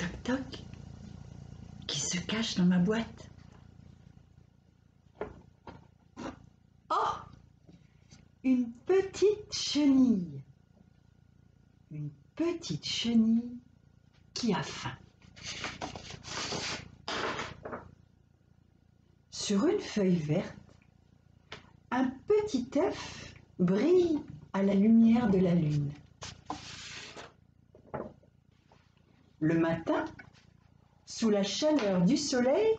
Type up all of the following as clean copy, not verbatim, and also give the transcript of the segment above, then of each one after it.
toc-toc qui se cache dans ma boîte. Oh! Une petite chenille. Une petite chenille qui a faim. Sur une feuille verte, un petit œuf brille à la lumière de la lune. Le matin, sous la chaleur du soleil,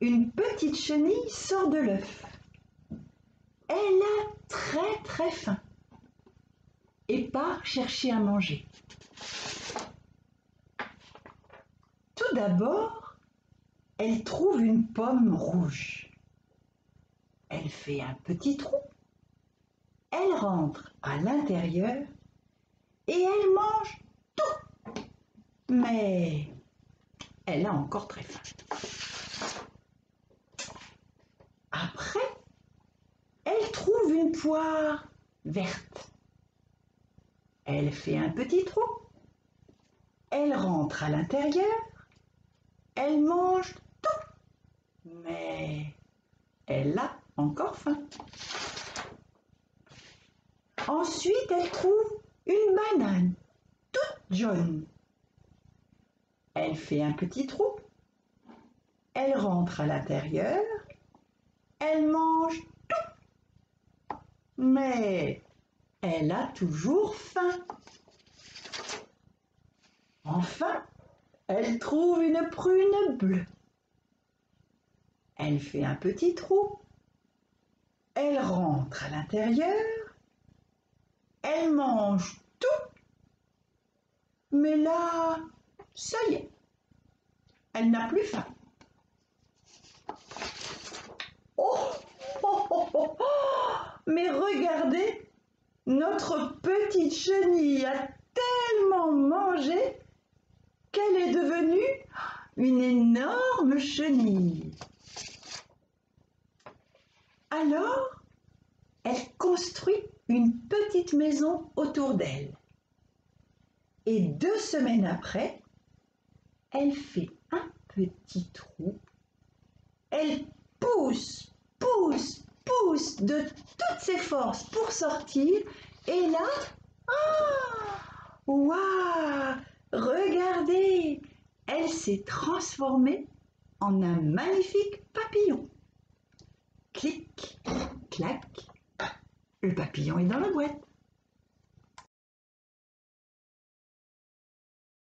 une petite chenille sort de l'œuf. Elle a très faim et part chercher à manger. Tout d'abord, elle trouve une pomme rouge. Elle fait un petit trou, elle rentre à l'intérieur et elle mange tout. Mais elle a encore très faim. Après, elle trouve une poire verte. Elle fait un petit trou, elle rentre à l'intérieur, elle mange tout. Mais elle a encore faim. Ensuite, elle trouve une banane, toute jaune. Elle fait un petit trou. Elle rentre à l'intérieur. Elle mange tout. Mais elle a toujours faim. Enfin, elle trouve une prune bleue. Elle fait un petit trou. Elle rentre à l'intérieur, elle mange tout, mais là, ça y est, elle n'a plus faim. Oh, mais regardez, notre petite chenille a tellement mangé qu'elle est devenue une énorme chenille. Alors, elle construit une petite maison autour d'elle. Et 2 semaines après, elle fait un petit trou. Elle pousse de toutes ses forces pour sortir. Et là, waouh! Regardez! Elle s'est transformée en un magnifique papillon. Clic, clac, le papillon est dans la boîte.